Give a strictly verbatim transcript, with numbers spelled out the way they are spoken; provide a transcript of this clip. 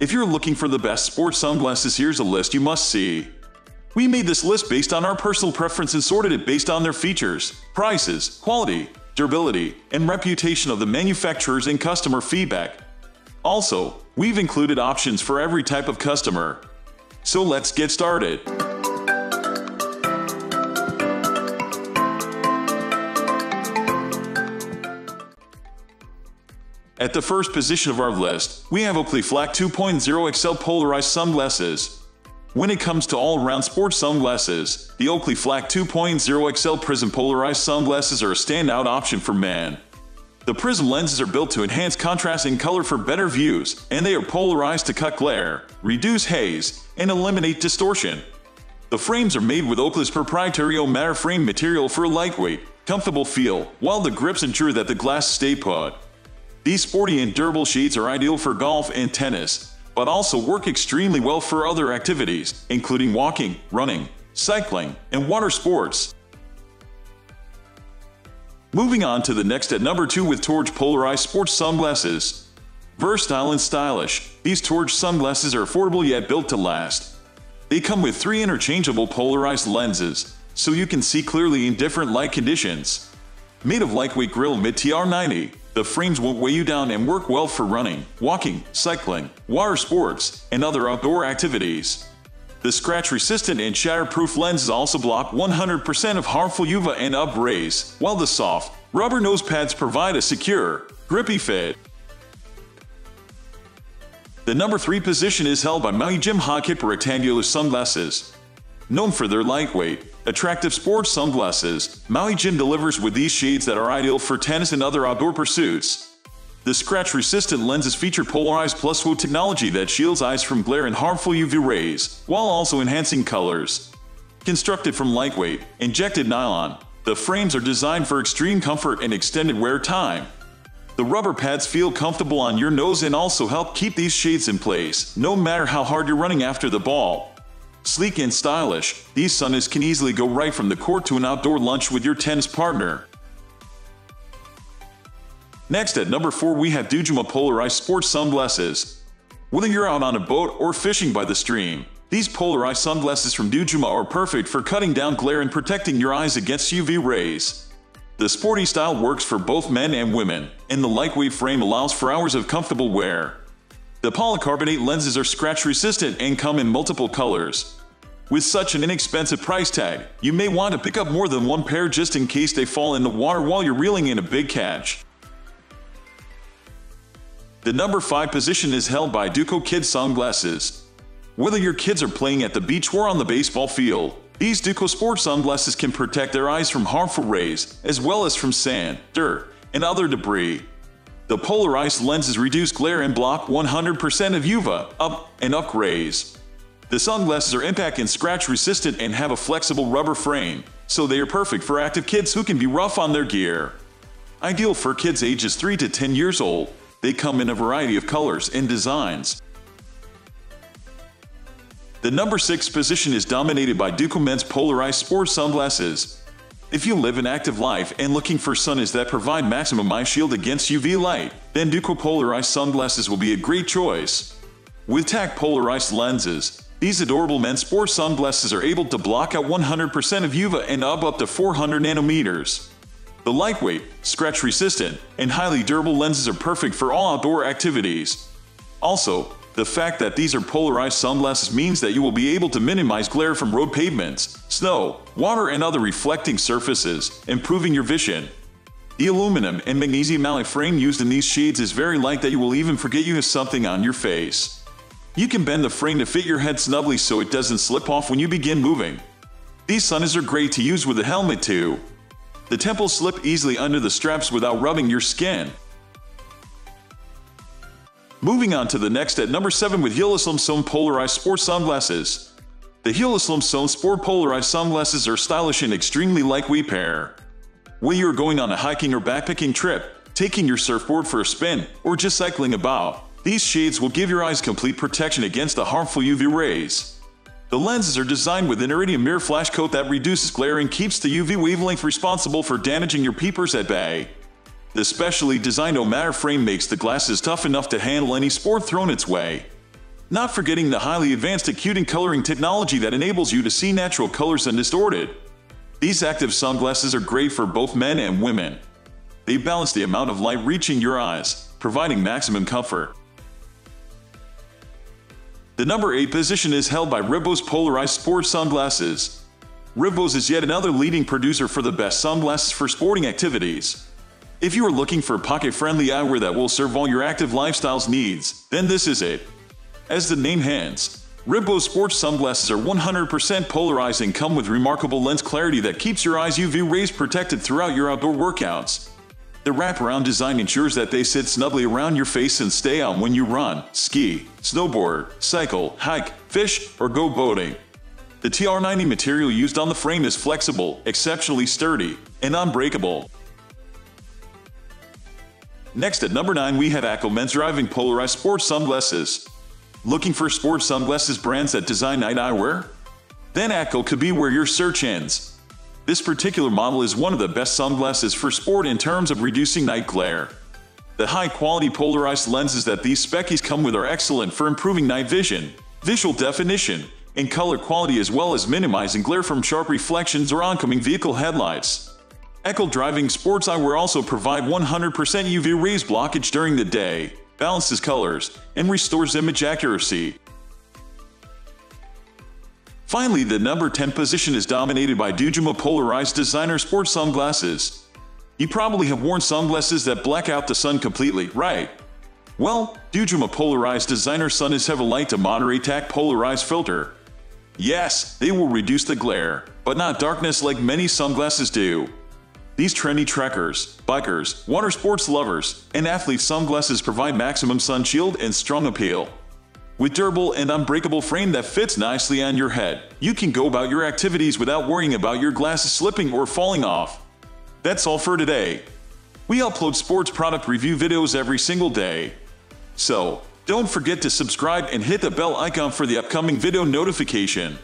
If you're looking for the best sports sunglasses, here's a list you must see. We made this list based on our personal preference and sorted it based on their features, prices, quality, durability, and reputation of the manufacturers and customer feedback. Also, we've included options for every type of customer. So let's get started. At the first position of our list, we have Oakley Flak two point oh X L Polarized Sunglasses. When it comes to all-around sports sunglasses, the Oakley Flak two point oh X L Prism Polarized Sunglasses are a standout option for men. The prism lenses are built to enhance contrast and color for better views, and they are polarized to cut glare, reduce haze, and eliminate distortion. The frames are made with Oakley's proprietary O-Matter frame material for a lightweight, comfortable feel, while the grips ensure that the glass stay put. These sporty and durable shades are ideal for golf and tennis, but also work extremely well for other activities, including walking, running, cycling, and water sports. Moving on to the next at number two with Torege Polarized Sports Sunglasses. Versatile and stylish, these Torege sunglasses are affordable yet built to last. They come with three interchangeable polarized lenses, so you can see clearly in different light conditions. Made of lightweight grilled mid T R ninety, the frames won't weigh you down and work well for running, walking, cycling, water sports, and other outdoor activities. The scratch-resistant and shatter-proof lenses also block one hundred percent of harmful U V A and U V rays, while the soft, rubber nose pads provide a secure, grippy fit. The number three position is held by Maui Jim Ho'okipa Rectangular Sunglasses. Known for their lightweight, attractive sports sunglasses, Maui Jim delivers with these shades that are ideal for tennis and other outdoor pursuits. The scratch-resistant lenses feature polarized PlusVue technology that shields eyes from glare and harmful U V rays, while also enhancing colors. Constructed from lightweight, injected nylon, the frames are designed for extreme comfort and extended wear time. The rubber pads feel comfortable on your nose and also help keep these shades in place, no matter how hard you're running after the ball. Sleek and stylish, these sunnies can easily go right from the court to an outdoor lunch with your tennis partner. Next at number four we have Duduma Polarized Sports Sunglasses. Whether you're out on a boat or fishing by the stream, these polarized sunglasses from Duduma are perfect for cutting down glare and protecting your eyes against U V rays. The sporty style works for both men and women, and the lightweight frame allows for hours of comfortable wear. The polycarbonate lenses are scratch-resistant and come in multiple colors. With such an inexpensive price tag, you may want to pick up more than one pair just in case they fall in the water while you're reeling in a big catch. The number five position is held by Duco Kids Sunglasses. Whether your kids are playing at the beach or on the baseball field, these Duco sports sunglasses can protect their eyes from harmful rays, as well as from sand, dirt, and other debris. The polarized lenses reduce glare and block one hundred percent of U V A, U V, and U V rays. The sunglasses are impact and scratch resistant and have a flexible rubber frame, so they are perfect for active kids who can be rough on their gear. Ideal for kids ages three to ten years old, they come in a variety of colors and designs. The number six position is dominated by Duco Men's Polarized Sports Sunglasses. If you live an active life and looking for sunnies that provide maximum eye shield against U V light, then Duco Polarized Sunglasses will be a great choice. With Tac polarized lenses, these adorable men's sports sunglasses are able to block out one hundred percent of U V A and U V up to four hundred nanometers. The lightweight, scratch-resistant, and highly durable lenses are perfect for all outdoor activities. Also, the fact that these are polarized sunglasses means that you will be able to minimize glare from road pavements, snow, water, and other reflecting surfaces, improving your vision. The aluminum and magnesium alloy frame used in these shades is very light that you will even forget you have something on your face. You can bend the frame to fit your head snugly so it doesn't slip off when you begin moving. These sunnies are great to use with a helmet too. The temples slip easily under the straps without rubbing your skin. Moving on to the next at number seven with Hulislem Sewn Polarized Sport Sunglasses. The Hulislem Sewn Sport Polarized Sunglasses are stylish and extremely lightweight pair. Whether you're going on a hiking or backpacking trip, taking your surfboard for a spin, or just cycling about, these shades will give your eyes complete protection against the harmful U V rays. The lenses are designed with an iridium mirror flash coat that reduces glare and keeps the U V wavelength responsible for damaging your peepers at bay. The specially designed O-Matter frame makes the glasses tough enough to handle any sport thrown its way. Not forgetting the highly advanced acuting coloring technology that enables you to see natural colors undistorted. These active sunglasses are great for both men and women. They balance the amount of light reaching your eyes, providing maximum comfort. The number eight position is held by RIVBOS Polarized Sports Sunglasses. RIVBOS is yet another leading producer for the best sunglasses for sporting activities. If you are looking for pocket-friendly eyewear that will serve all your active lifestyle's needs, then this is it. As the name hints, RIVBOS sports sunglasses are one hundred percent polarized and come with remarkable lens clarity that keeps your eyes' U V rays protected throughout your outdoor workouts. The wraparound design ensures that they sit snugly around your face and stay on when you run, ski, snowboard, cycle, hike, fish, or go boating. The T R ninety material used on the frame is flexible, exceptionally sturdy, and unbreakable. Next at number nine we have A T T C L Men's Driving Polarized Sports Sunglasses. Looking for sports sunglasses brands that design night eyewear? Then A T T C L could be where your search ends. This particular model is one of the best sunglasses for sport in terms of reducing night glare. The high-quality polarized lenses that these speckies come with are excellent for improving night vision, visual definition, and color quality as well as minimizing glare from sharp reflections or oncoming vehicle headlights. A T T C L driving sports eyewear also provide one hundred percent U V rays blockage during the day, balances colors, and restores image accuracy. Finally, the number ten position is dominated by Duduma Polarized Designer Sports Sunglasses. You probably have worn sunglasses that black out the sun completely, right? Well, Duduma Polarized Designer Sun is heavy light to moderate Tac polarized filter. Yes, they will reduce the glare, but not darkness like many sunglasses do. These trendy trekkers, bikers, water sports lovers, and athlete sunglasses provide maximum sun shield and strong appeal. With durable and unbreakable frame that fits nicely on your head, you can go about your activities without worrying about your glasses slipping or falling off. That's all for today. We upload sports product review videos every single day. So, don't forget to subscribe and hit the bell icon for the upcoming video notification.